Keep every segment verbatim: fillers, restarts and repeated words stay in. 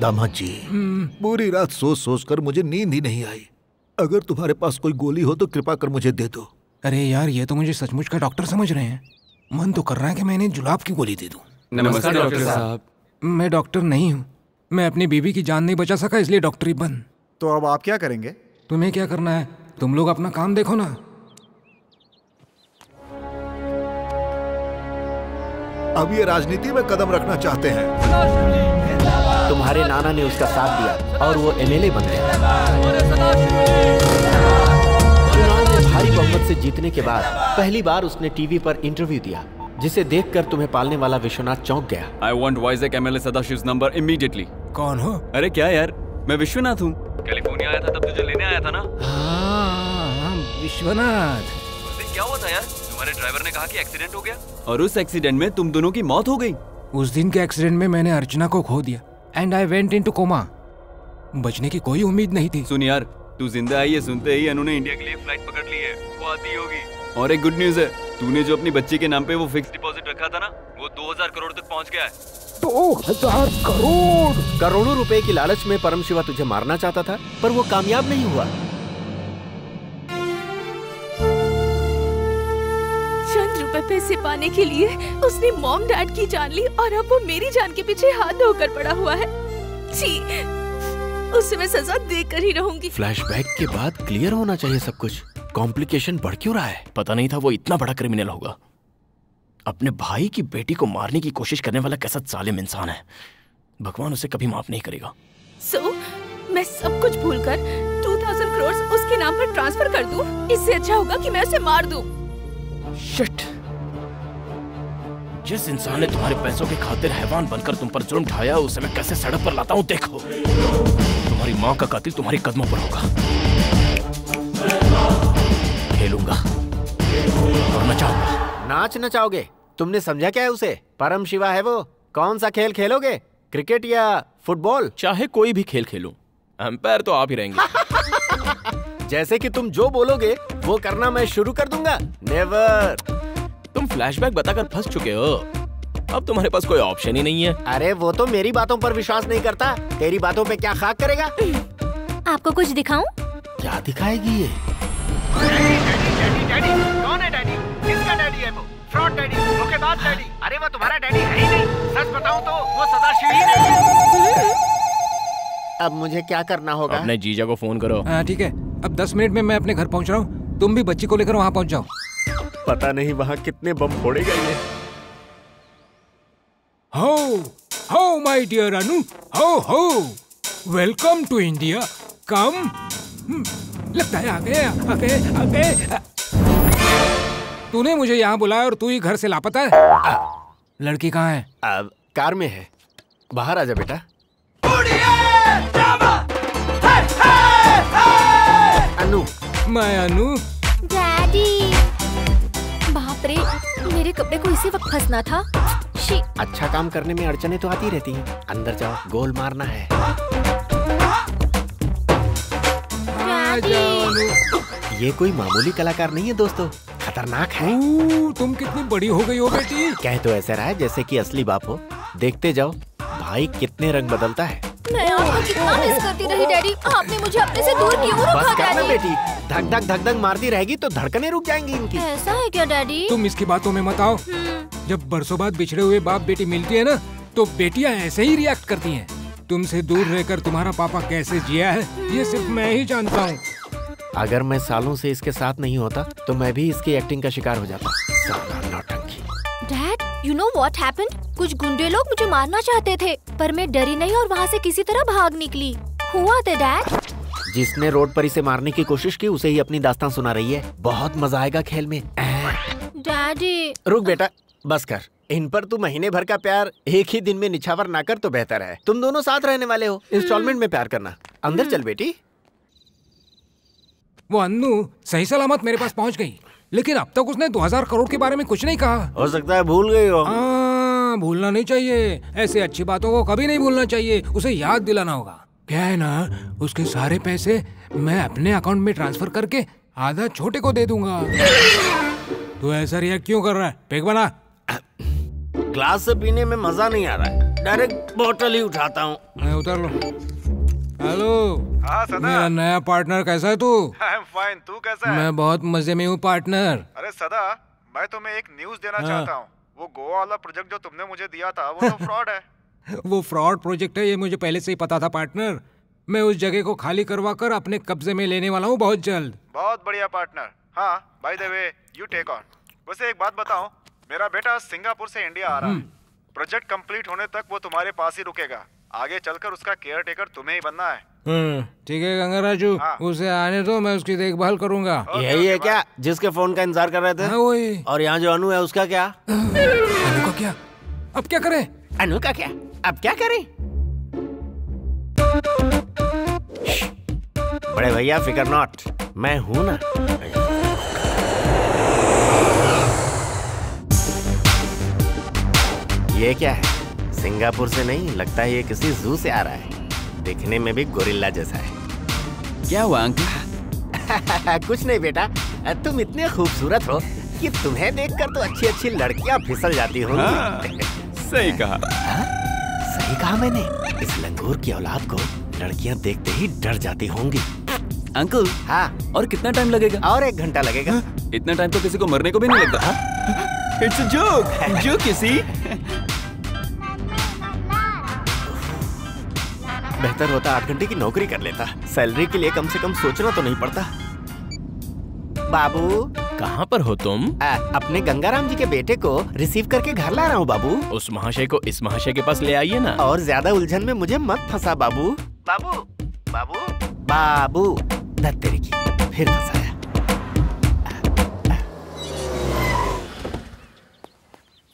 दामाद जी, पूरी रात सोच सोच कर मुझे नींद ही नहीं आई। अगर तुम्हारे पास कोई गोली हो तो कृपा कर मुझे दे दो। अरे यार, ये तो मुझे सचमुच का डॉक्टर समझ रहे हैं। मन तो कर रहा है कि मैंने जुलाब की गोली दे दूं। नमस्कार डॉक्टर साहब। मैं डॉक्टर नहीं हूँ, मैं अपनी बीवी की जान नहीं बचा सका इसलिए डॉक्टरी बंद। तो अब आप क्या करेंगे? तुम्हें क्या करना है, तुम लोग अपना काम देखो ना। अब ये राजनीति में कदम रखना चाहते हैं। तुम्हारे नाना ने उसका साथ दिया और वो एम एल ए बन गया। चुनाव में भारी बहुमत से जीतने के बाद पहली बार उसने टीवी पर इंटरव्यू दिया, जिसे देखकर तुम्हें पालने वाला विश्वनाथ चौंक गया। I want Vizag M L A Sadashiv number immediately. कौन हो? अरे क्या यार, मैं विश्वनाथ हूँ। कैलिफोर्निया आया था तब तुझे लेने आया था ना। हाँ विश्वनाथ, उस दिन क्या हुआ था यार? तुम्हारे ड्राइवर ने कहा कि एक्सीडेंट हो गया और उस एक्सीडेंट में तुम दोनों की मौत हो गई। उस दिन के एक्सीडेंट में मैंने अर्चना को खो दिया and I went into coma. बचने की कोई उम्मीद नहीं थी। सुन यार, तू जिंदा आई है सुनते ही उन्होंने इंडिया के लिए फ्लाइट पकड़ ली है, वो आती होगी। और एक गुड न्यूज है, तूने जो अपनी बच्ची के नाम पे वो फिक्स डिपॉजिट रखा था ना, वो दो हज़ार करोड़ तक पहुंच गया है। दो हज़ार करोड़! करोड़ों रुपए की लालच में परम शिवा तुझे मारना चाहता था, पर वो कामयाब नहीं हुआ। चंद रुपए पैसे पाने के लिए उसने मॉम डैड की जान ली और अब वो मेरी जान के पीछे हाथ धोकर पड़ा हुआ है। छी, उसे मैं सजा देकर ही रहूंगी। फ्लैशबैक के बाद क्लियर होना चाहिए सब कुछ। कॉम्प्लिकेशन बढ़ क्यों रहा है? पता नहीं था वो इतना बड़ा क्रिमिनल होगा। अपने भाई की बेटी को मारने की कोशिश करने वाला कैसा जालिम इंसान है। भगवान उसे कभी माफ नहीं करेगा। सो so, मैं सब कुछ भूलकर दो हज़ार करोड़ उसके नाम पर ट्रांसफर कर दूं? इससे अच्छा होगा कि मैं उसे मार दूं। शिट। जिस इंसान ने तुम्हारे पैसों के खातिर हैवान बनकर तुम पर जुर्म ढाया, उसे मैं कैसे सड़क पर लाता हूँ देखो। तुम्हारी माँ का कातिल तुम्हारे कदमों पर होगा। खेलूंगा और नचाऊंगा। नाच नचाओगे? तुमने समझा क्या है उसे? परम शिवा है वो। कौन सा खेल खेलोगे, क्रिकेट या फुटबॉल? चाहे कोई भी खेल खेलूं, अंपायर तो आप ही रहेंगे। जैसे कि तुम जो बोलोगे वो करना मैं शुरू कर दूंगा। नेवर। तुम फ्लैशबैक बताकर फंस चुके हो, अब तुम्हारे पास कोई ऑप्शन ही नहीं है। अरे वो तो मेरी बातों पर विश्वास नहीं करता, तेरी बातों पे क्या खाक करेगा। आपको कुछ दिखाऊं? क्या दिखाएगी ये? डैडी, कौन है डैडी? किसका डैडी है वो? फ्रॉड डैडी, धोखेबाज डैडी। अरे वो तुम्हारा डैडी है ही नहीं। सच बताऊं तो वो सदाशिव ही नहीं। अब मुझे क्या करना होगा? अपने जीजा को फोन करो। हाँ ठीक है, अब दस मिनट में मैं अपने घर पहुंच रहा हूँ, तुम भी बच्ची को लेकर वहाँ पहुँच जाओ। पता नहीं वहाँ कितने बम फोड़े गए। हो हो माय डियर अनु, हो हो, वेलकम टू इंडिया। कम, लगता है आ गए आ गए आ गए। तूने मुझे यहाँ बुलाया और तू ही घर से लापता है? आ, लड़की कहाँ है? आ, कार में है। बाहर आजा बेटा। है, है, है। अनु। मैं अनु। डैडी। बाप रे, मेरे कपड़े को इसी वक्त फंसना था। शी। अच्छा काम करने में अड़चने तो आती रहती हैं। अंदर जाओ, गोल मारना है। ये कोई मामूली कलाकार नहीं है दोस्तों, खतरनाक है। तुम कितनी बड़ी हो गई हो बेटी। कह तो ऐसा रहा है जैसे कि असली बाप हो। देखते जाओ भाई कितने रंग बदलता है। मैं आपको कितना मिस करती रही डैडी, आपने मुझे अपने से दूर क्यों रखा डैडी? बेटी धक धक धक धक मारती रहेगी तो धड़कने रुक जाएंगी इनकी। ऐसा है क्या डैडी? तुम इसकी बातों में मत आओ। जब बरसों बाद बिछड़े हुए बाप बेटी मिलती है ना, तो बेटियाँ ऐसे ही रिएक्ट करती है। तुमसे दूर रहकर तुम्हारा पापा कैसे जिया है ये सिर्फ मैं ही जानता हूँ। अगर मैं सालों से इसके साथ नहीं होता तो मैं भी इसकी एक्टिंग का शिकार हो जाता। Dad, you know what happened? कुछ गुंडे लोग मुझे मारना चाहते थे, पर मैं डरी नहीं और वहाँ से किसी तरह भाग निकली। हुआ था डैड। जिसने रोड पर इसे मारने की कोशिश की उसे ही अपनी दास्तान सुना रही है। बहुत मजा आएगा खेल में। डैडी। रुक बेटा, बस कर। इन पर तू महीने भर का प्यार एक ही दिन में निछावर ना कर तो बेहतर है। तुम दोनों साथ रहने वाले हो, इंस्टॉलमेंट में प्यार करना। अंदर चल बेटी। वो अन्नू सही सलामत मेरे पास पहुंच गई, लेकिन अब तक उसने दो हज़ार करोड़ के बारे में कुछ नहीं कहा। हो सकता है भूल गई हो। हाँ, भूलना नहीं चाहिए। ऐसे अच्छी बातों को कभी नहीं भूलना चाहिए, उसे याद दिलाना होगा। क्या है ना, उसके सारे पैसे मैं अपने अकाउंट में ट्रांसफर करके आधा छोटे को दे दूंगा। तू ऐसा रिएक्ट क्यों कर रहा है? पेग बना। ग्लास से पीने में मजा नहीं आ रहा है। डायरेक्ट बोतल ही उठाता हूँ मैं। उतार लो। हेलो। हाँ सदा। मेरा नया पार्टनर कैसा है तू? आई एम फाइन, तू कैसा है? मैं बहुत मजे में हूँ पार्टनर। अरे सदा, मैं तुम्हें एक न्यूज़ देना हाँ। चाहता हूँ। वो गोवा वाला प्रोजेक्ट जो तुमने मुझे दिया था वो तो फ्रॉड है। वो फ्रॉड प्रोजेक्ट है ये मुझे पहले से ही पता था पार्टनर। मैं उस जगह को खाली करवा कर अपने कब्जे में लेने वाला हूँ बहुत जल्द। बहुत बढ़िया पार्टनर। हाँ by the way you take on. वैसे एक बात बताओ, मेरा बेटा सिंगापुर से इंडिया आ रहा है। प्रोजेक्ट कंप्लीट होने तक वो तुम्हारे पास ही रुकेगा। आगे चलकर उसका केयर टेकर तुम्हें ही बनना है। ठीक है गंगा राजू, हाँ। उसे आने दो, मैं उसकी देखभाल करूंगा। यही है क्या जिसके फोन का इंतजार कर रहे थे? हाँ वही। और यहाँ जो अनु है उसका क्या? अनु का क्या? अब क्या करें? अनु का क्या? अब क्या करें? बड़े भैया फिकर नॉट, मैं हूँ ना। ये क्या है? सिंगापुर से नहीं, लगता है ये किसी जू से आ रहा है। दिखने में भी गोरिल्ला जैसा है। क्या हुआ अंकल? कुछ नहीं बेटा, तुम इतने खूबसूरत हो कि तुम्हें देखकर तो अच्छी अच्छी लड़कियां फिसल जाती होंगी। हाँ, सही कहा। हाँ, सही कहा मैंने। इस लंगूर की औलाद को लड़कियां देखते ही डर जाती होंगी। अंकल हाँ, और कितना टाइम लगेगा? और एक घंटा लगेगा। हाँ, इतना टाइम तो किसी को मरने को भी नहीं लगता। It's a joke. Joke, you see? बेहतर होता आठ घंटे की नौकरी कर लेता। सैलरी के लिए कम से कम सोचना तो नहीं पड़ता। बाबू कहाँ पर हो तुम? आ, अपने गंगाराम जी के बेटे को रिसीव करके घर ला रहा हूँ बाबू। उस महाशय को इस महाशय के पास ले आइए ना। और ज्यादा उलझन में मुझे मत फंसा बाबू। बाबू बाबू बाबू धत तेरी की, फिर फंसा।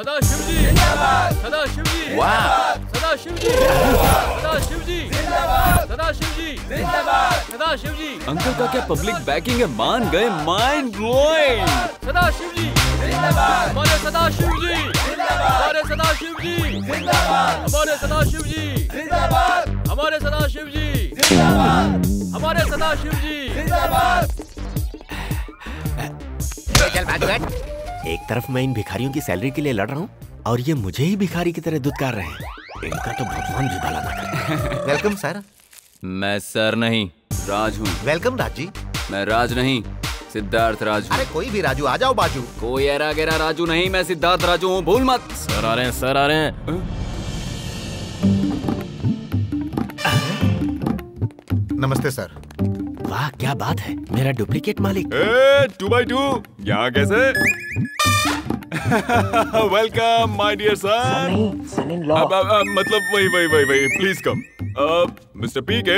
सदा शिवजी जिंदाबाद, सदा शिवजी जिंदाबाद, सदा शिवजी जिंदाबाद, सदा शिवजी जिंदाबाद, सदा शिवजी जिंदाबाद, सदा शिवजी। अंकल का क्या पब्लिक बैकिंग है, मान गए। Mind blowing. सदा शिवजी जिंदाबाद, हमारे सदा शिवजी जिंदाबाद, हमारे सदा शिवजी जिंदाबाद, हमारे सदा शिवजी जिंदाबाद, हमारे सदा शिवजी जिंदाबाद, हमारे सदा शिवजी जिंदाबाद। एक तरफ मैं इन भिखारियों की सैलरी के लिए लड़ रहा हूँ और ये मुझे ही भिखारी की तरह दुत्कार रहे हैं। इनका तो भगवान भी भला ना करे। Welcome sir. मैं सर नहीं, राज हूँ। वेलकम राज जी। मैं राज नहीं, सिद्धार्थ राजू। अरे कोई भी राजू, आ जाओ बाजू। कोई ऐरा गेरा राजू नहीं, मैं सिद्धार्थ राजू हूँ, भूल मत। सर आ रहे हैं, सर आ रहे हैं। नमस्ते सर। वाह क्या बात है, मेरा डुप्लीकेट मालिक। ए, टू बाई टू यहाँ कैसे? Welcome my dear sir. मतलब वही वही वही वही प्लीज कम। मिस्टर पी के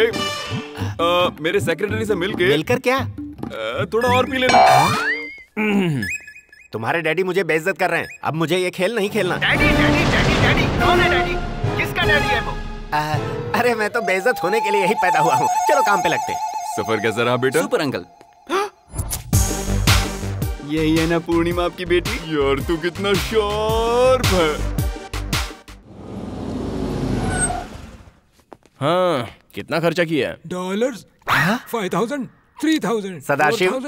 मेरे सेक्रेटरी से मिलके मिलकर क्या uh, थोड़ा और पी लेना। तुम्हारे डैडी मुझे बेइज्जत कर रहे हैं, अब मुझे ये खेल नहीं खेलना। डैडी डैडी डैडी डैडी कौन है? डैडी किसका डैडी है वो? uh, अरे मैं तो बेइज्जत होने के लिए यही पैदा हुआ हूँ। चलो काम पे लगते। सफर कैसा रहा बेटा? Super uncle. यही है ना पूर्णिमा आपकी बेटी? यार तू कितना शार्प है। हाँ कितना खर्चा किया है? Dollars five thousand, three thousand, Sadashiv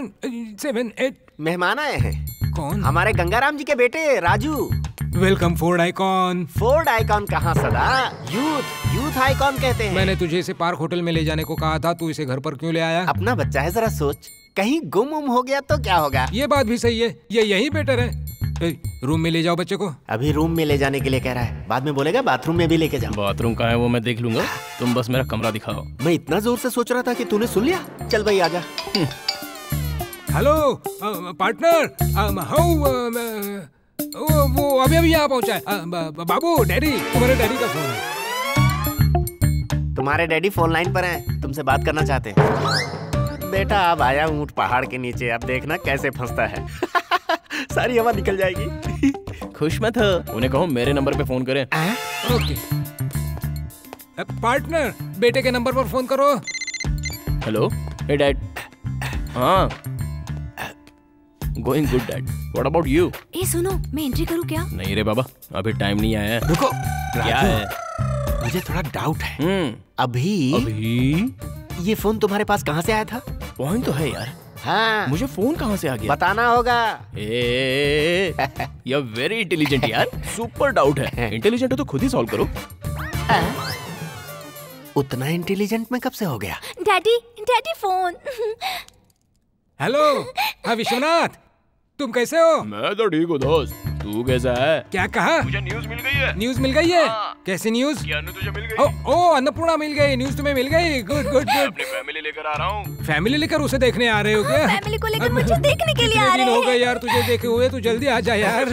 seven eight. मेहमान आए हैं। कौन? हमारे गंगाराम जी के बेटे Raju. Welcome Ford Icon. Ford Icon कहाँ सदा? यूथ यूथ आइकॉन कहते हैं। मैंने तुझे इसे पार्क होटल में ले जाने को कहा था, तू इसे घर पर क्यों ले आया? अपना बच्चा है, जरा सोच, कहीं गुम उम हो गया तो क्या होगा। ये बात भी सही है, ये यही बेटर है। ए, रूम में ले जाओ बच्चे को। अभी रूम में ले जाने के लिए कह रहा है, बाद में बोलेगा बाथरूम में भी लेके जाओ। बाथरूम कहाँ है वो मैं देख लूंगा, तुम बस मेरा कमरा दिखाओ। मैं इतना जोर से सोच रहा था कि तूने सुन लिया। चल भाई आजा। Hello partner. हाउ वो अभी अभी यहाँ पहुँचा है। बाबू डैडी, तुम्हारे डैडी का फोन है। तुम्हारे डैडी फोन लाइन पर है, तुमसे बात करना चाहते हैं। बेटा अब आया ऊँट पहाड़ के नीचे, अब देखना कैसे फंसता है। सारी हवा निकल जाएगी। खुश मत हो, उन्हें कहो मेरे नंबर पे फोन करें। ओके पार्टनर, बेटे के नंबर पर फोन करो। Hello hey dad. हाँ going good dad, what about you? ए सुनो, मैं एंट्री करूँ क्या? नहीं रे बाबा, अभी टाइम नहीं आया है। रुको क्या है? मुझे थोड़ा डाउट है। अभी अभी ये फोन तुम्हारे पास कहाँ से आया था? पॉइंट तो है यार। हाँ मुझे फोन कहाँ से आ गया बताना होगा। ए, ये वेरी इंटेलिजेंट यार। सुपर डाउट है। इंटेलिजेंट हो तो खुद ही सॉल्व करो। आ? उतना इंटेलिजेंट में कब से हो गया? Daddy, daddy phone. हेलो, हाँ विश्वनाथ, तुम कैसे हो? मैं तो ठीक हूँ दोस्त, तू कैसा है? क्या कहा? मुझे न्यूज़ मिल गई है। न्यूज़ मिल गई है? हाँ। कैसी न्यूज़? क्या तुझे मिल गई? ओ, ओ अन्नपूर्णा मिल गई, न्यूज़ तुम्हें मिल गई। Good good good. अपनी फैमिली लेकर आ रहा हूँ। फैमिली लेकर उसे देखने आ रहे हो क्या? हाँ, फैमिली को लेकर मुझे देखने के लिए आ रहे हो। हो गए यार तुझे देखे हुए, तू जल्दी आ जा यार।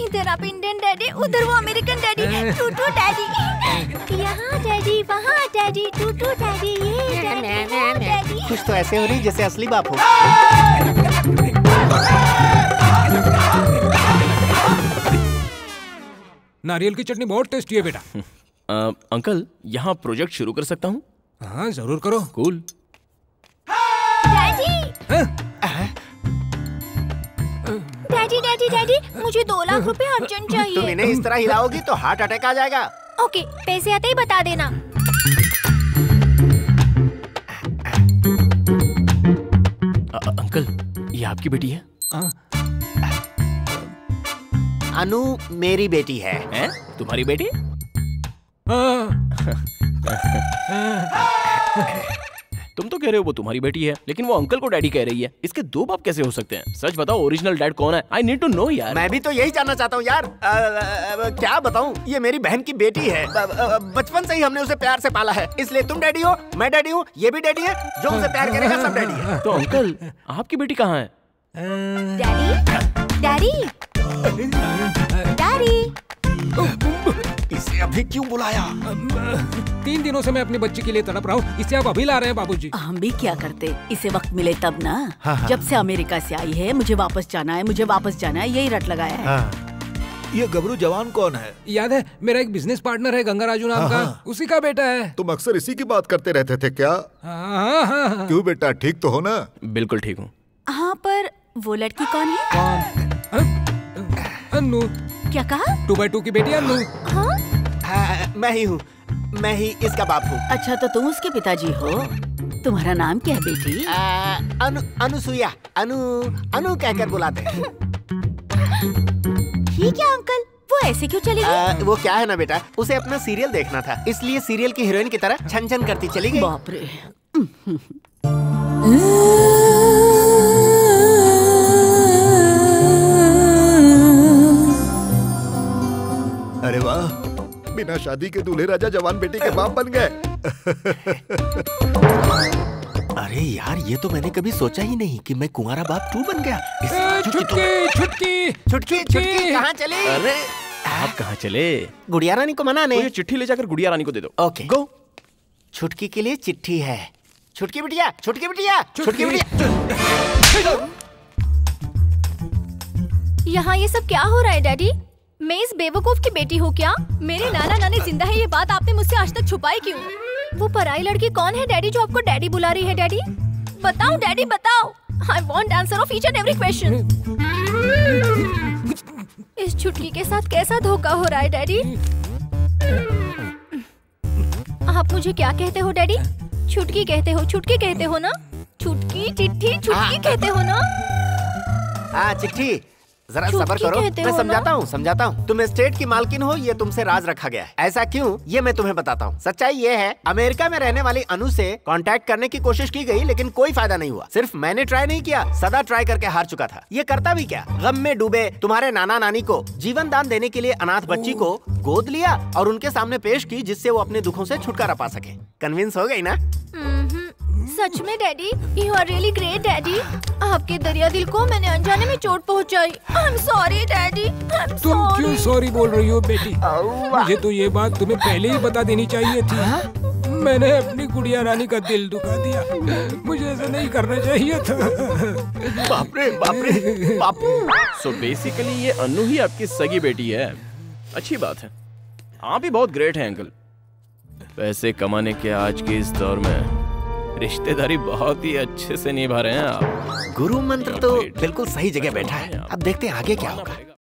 इधर आप इंडियन डैडी, उधर वो अमेरिकन डैडी, टूटू डैडी, यहाँ डैडी, वहाँ डैडी, टूटू डैडी, ये कुछ तो ऐसे हो रही जैसे असली बाप हो। नारियल की चटनी बहुत टेस्टी है बेटा। आ, अंकल यहाँ प्रोजेक्ट शुरू कर सकता हूँ? हाँ जरूर करो। कूल। डैडी डैडी डैडी मुझे दो लाख रुपए अर्जेंट चाहिए। तुम इन्हें इस तरह हिलाओगी तो हार्ट अटैक आ जाएगा। ओके पैसे आते ही बता देना। आ, आ, अंकल ये आपकी बेटी है? आ, अनु मेरी बेटी है। है? तुम्हारी बेटी? तुम तो कह रहे हो वो तुम्हारी बेटी है, लेकिन वो अंकल को डैडी कह रही है। इसके दो बाप कैसे हो सकते हैं? सच बताओ ओरिजिनल डैड कौन है? आई नीड टू नो यार। मैं भी तो यही जानना चाहता हूँ यार। आ, आ, आ, क्या बताऊँ, ये मेरी बहन की बेटी है। बचपन से ही हमने उसे प्यार से पाला है, इसलिए तुम डैडी हो, मैं डैडी हूँ, ये भी डैडी है, जो उसे प्यार करेगा सब डैडी है। तो अंकल आपकी बेटी कहाँ है? डैडी डैडी डैडी इसे अभी क्यों बुलाया? तीन दिनों से मैं अपनी बच्ची के लिए तड़प रहा हूँ, इसे आप अभी ला रहे हैं बाबूजी? हम भी क्या करते, इसे वक्त मिले तब ना। हाँ हाँ। जब से अमेरिका से आई है, मुझे वापस जाना है, मुझे वापस जाना है, यही रट लगाया है। हाँ। ये गबरू जवान कौन है? याद है मेरा एक बिजनेस पार्टनर है गंगा राजू नाम का, उसी का बेटा है। तुम अक्सर इसी की बात करते रहते थे क्या? क्यों बेटा ठीक तो हो ना? बिल्कुल ठीक हूँ। हाँ पर वो लड़की कौन है? अन्नू। क्या कहा? टू बाई टू की बेटी अन्नू। हाँ? आ, मैं ही हूँ, मैं ही इसका बाप हूँ। अच्छा तो तुम उसके पिताजी हो। तुम्हारा नाम क्या है बेटी? आ, अनु अनुसुईया, अनु अनु कहकर बुलाते हैं। ये क्या अंकल, वो ऐसे क्यों चली गई? वो क्या है ना बेटा, उसे अपना सीरियल देखना था, इसलिए सीरियल की हीरोइन की तरह छन छन करती चली गई। बाप रे। अरे वाह, बिना शादी के दूल्हे राजा जवान बेटी के बाप बन गए। अरे यार ये तो मैंने कभी सोचा ही नहीं कि मैं कुंवारा बाप टू बन गया। छुटकी छुटकी छुटकी छुटकी कहाँ चले? अरे आप कहाँ चले? गुड़िया रानी को मनाने। चिट्ठी ले जाकर गुड़िया रानी को दे दो। Okay go. छुटकी के लिए चिट्ठी है। छुटकी बिटिया छुटकी बिटिया छुटकी बिटिया। यहाँ ये सब क्या हो रहा है डैडी? मैं इस बेवकूफ की बेटी हूँ क्या? मेरे नाना नानी जिंदा है, ये बात आपने मुझसे आज तक छुपाई क्यों? वो पराई लड़की कौन है डैडी जो आपको डैडी बुला रही है? डैडी बताओ, डैडी बताओ। I want answer of each and every question. इस छुटकी के साथ कैसा धोखा हो रहा है डैडी? आप मुझे क्या कहते हो डैडी? छुटकी कहते हो, छुटकी कहते हो ना? छुटकी चिट्ठी छुटकी कहते हो ना? हाँ चिट्ठी। जरा सबर करो, मैं समझाता हूँ समझाता हूँ। तुम स्टेट की मालकिन हो, ये तुमसे राज रखा गया है। ऐसा क्यों, ये मैं तुम्हें बताता हूँ। सच्चाई ये है, अमेरिका में रहने वाली अनु से कांटेक्ट करने की कोशिश की गई, लेकिन कोई फायदा नहीं हुआ। सिर्फ मैंने ट्राई नहीं किया, सदा ट्राई करके हार चुका था। ये करता भी क्या, गम में डूबे तुम्हारे नाना नानी को जीवन दान देने के लिए अनाथ बच्ची को गोद लिया और उनके सामने पेश की, जिससे वो अपने दुखों से छुटकारा पा सके। कन्विंस हो गई ना? सच में daddy, you are really great daddy. आपके दरिया दिल को मैंने अनजाने में चोट पहुंचाई। I am sorry daddy. तुम क्यों सॉरी बोल रही हो बेटी? मुझे तो ये बात तुम्हें पहले ही बता देनी चाहिए थी। हा? मैंने अपनी गुड़िया रानी का दिल दुखा दिया, मुझे ऐसा नहीं करना चाहिए था। बाप रे बाप रे बापू। सो बेसिकली ये अनु ही आपकी सगी बेटी है। अच्छी बात है, आप ही बहुत ग्रेट है अंकल। पैसे कमाने के आज के इस दौर में रिश्तेदारी बहुत ही अच्छे से निभा रहे हैं आप। गुरु मंत्र तो बिल्कुल सही जगह बैठा है। अब देखते हैं आगे क्या होगा।